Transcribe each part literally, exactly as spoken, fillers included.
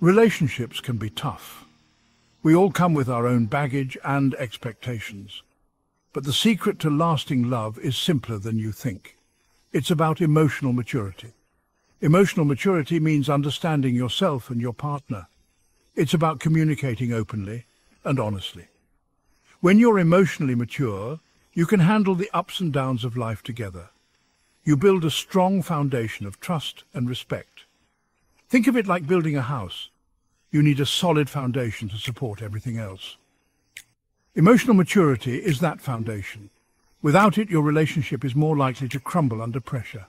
Relationships can be tough. We all come with our own baggage and expectations. But the secret to lasting love is simpler than you think. It's about emotional maturity. Emotional maturity means understanding yourself and your partner. It's about communicating openly and honestly. When you're emotionally mature, you can handle the ups and downs of life together. You build a strong foundation of trust and respect. Think of it like building a house. You need a solid foundation to support everything else. Emotional maturity is that foundation. Without it, your relationship is more likely to crumble under pressure.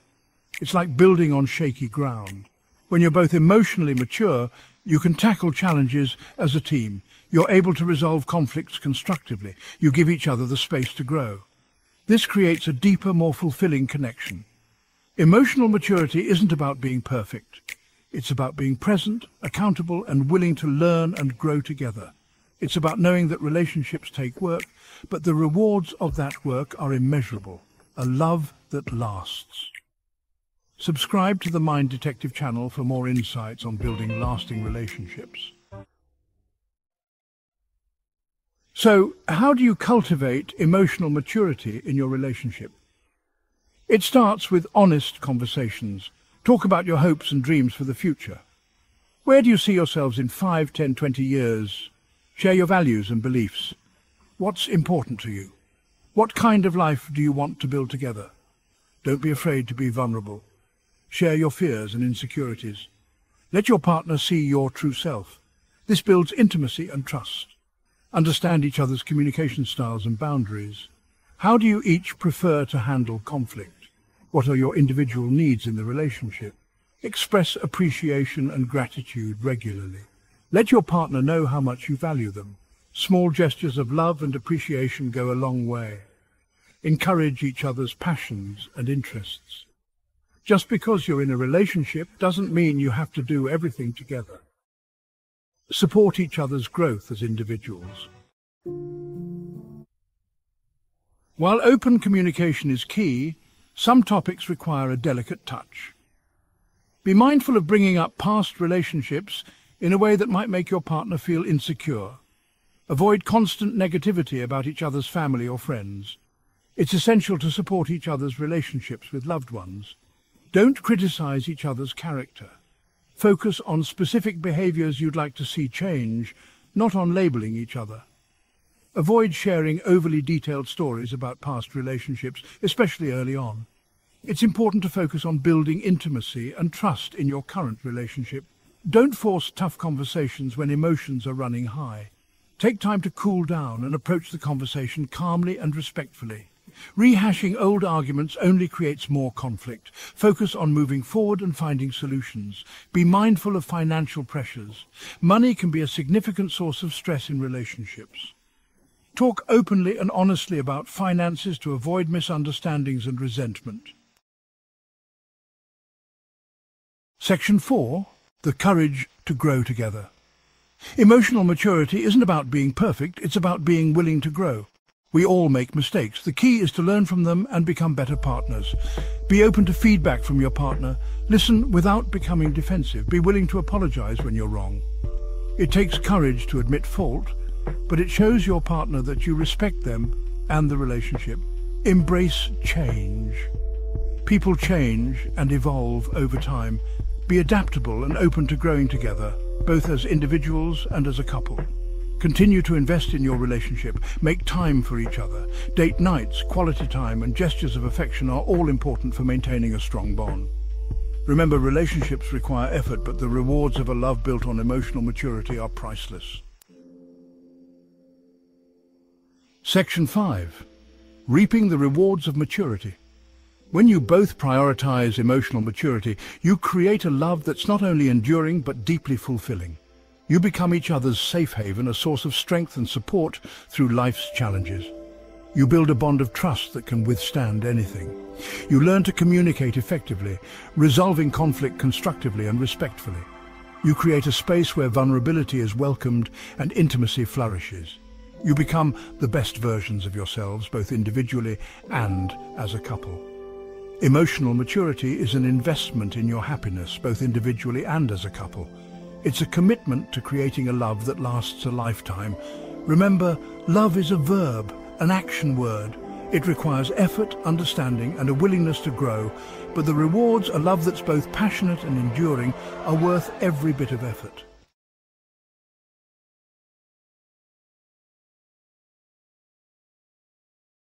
It's like building on shaky ground. When you're both emotionally mature, you can tackle challenges as a team. You're able to resolve conflicts constructively. You give each other the space to grow. This creates a deeper, more fulfilling connection. Emotional maturity isn't about being perfect. It's about being present, accountable, and willing to learn and grow together. It's about knowing that relationships take work, but the rewards of that work are immeasurable. A love that lasts. Subscribe to the Mind Detective channel for more insights on building lasting relationships. So, how do you cultivate emotional maturity in your relationship? It starts with honest conversations. Talk about your hopes and dreams for the future. Where do you see yourselves in five, ten, twenty years? Share your values and beliefs. What's important to you? What kind of life do you want to build together? Don't be afraid to be vulnerable. Share your fears and insecurities. Let your partner see your true self. This builds intimacy and trust. Understand each other's communication styles and boundaries. How do you each prefer to handle conflict? What are your individual needs in the relationship? Express appreciation and gratitude regularly. Let your partner know how much you value them. Small gestures of love and appreciation go a long way. Encourage each other's passions and interests. Just because you're in a relationship doesn't mean you have to do everything together. Support each other's growth as individuals. While open communication is key, some topics require a delicate touch. Be mindful of bringing up past relationships in a way that might make your partner feel insecure. Avoid constant negativity about each other's family or friends. It's essential to support each other's relationships with loved ones. Don't criticize each other's character. Focus on specific behaviors you'd like to see change, not on labeling each other. Avoid sharing overly detailed stories about past relationships, especially early on. It's important to focus on building intimacy and trust in your current relationship. Don't force tough conversations when emotions are running high. Take time to cool down and approach the conversation calmly and respectfully. Rehashing old arguments only creates more conflict. Focus on moving forward and finding solutions. Be mindful of financial pressures. Money can be a significant source of stress in relationships. Talk openly and honestly about finances to avoid misunderstandings and resentment. Section four, the courage to grow together. Emotional maturity isn't about being perfect, it's about being willing to grow. We all make mistakes. The key is to learn from them and become better partners. Be open to feedback from your partner. Listen without becoming defensive. Be willing to apologize when you're wrong. It takes courage to admit fault, but it shows your partner that you respect them and the relationship. Embrace change. People change and evolve over time. Be adaptable and open to growing together, both as individuals and as a couple. Continue to invest in your relationship. Make time for each other. Date nights, quality time, and gestures of affection are all important for maintaining a strong bond. Remember, relationships require effort, but the rewards of a love built on emotional maturity are priceless. Section five. Reaping the rewards of maturity. When you both prioritize emotional maturity, you create a love that's not only enduring but deeply fulfilling. You become each other's safe haven, a source of strength and support through life's challenges. You build a bond of trust that can withstand anything. You learn to communicate effectively, resolving conflict constructively and respectfully. You create a space where vulnerability is welcomed and intimacy flourishes. You become the best versions of yourselves, both individually and as a couple. Emotional maturity is an investment in your happiness, both individually and as a couple. It's a commitment to creating a love that lasts a lifetime. Remember, love is a verb, an action word. It requires effort, understanding, and a willingness to grow, but the rewards a love that's both passionate and enduring are worth every bit of effort.